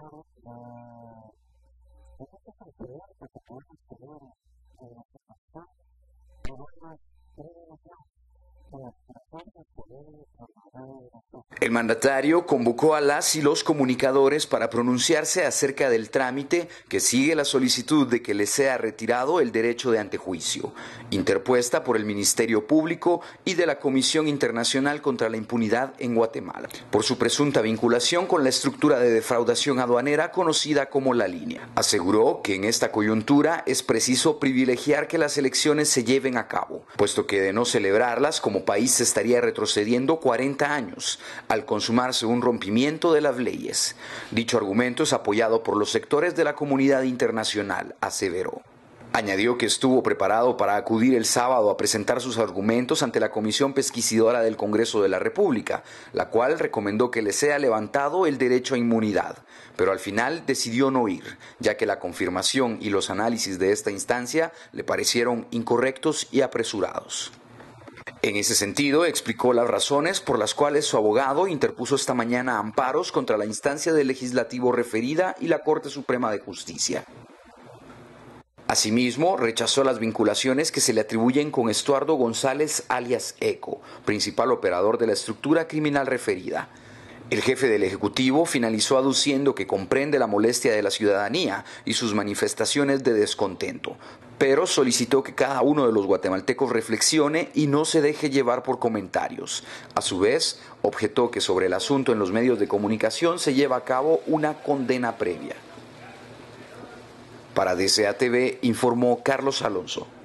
claro El mandatario convocó a las y los comunicadores para pronunciarse acerca del trámite que sigue la solicitud de que les sea retirado el derecho de antejuicio, interpuesta por el Ministerio Público y de la Comisión Internacional contra la Impunidad en Guatemala, por su presunta vinculación con la estructura de defraudación aduanera conocida como La Línea. Aseguró que en esta coyuntura es preciso privilegiar que las elecciones se lleven a cabo, puesto que de no celebrarlas como país se estaría retrocediendo 40 años, al consumarse un rompimiento de las leyes. Dicho argumento es apoyado por los sectores de la comunidad internacional, aseveró. Añadió que estuvo preparado para acudir el sábado a presentar sus argumentos ante la Comisión Pesquisidora del Congreso de la República, la cual recomendó que le sea levantado el derecho a inmunidad, pero al final decidió no ir, ya que la confirmación y los análisis de esta instancia le parecieron incorrectos y apresurados. En ese sentido, explicó las razones por las cuales su abogado interpuso esta mañana amparos contra la instancia del legislativo referida y la Corte Suprema de Justicia. Asimismo, rechazó las vinculaciones que se le atribuyen con Estuardo González, alias Eco, principal operador de la estructura criminal referida. El jefe del Ejecutivo finalizó aduciendo que comprende la molestia de la ciudadanía y sus manifestaciones de descontento, pero solicitó que cada uno de los guatemaltecos reflexione y no se deje llevar por comentarios. A su vez, objetó que sobre el asunto en los medios de comunicación se lleva a cabo una condena previa. Para DCATV informó Carlos Alonso.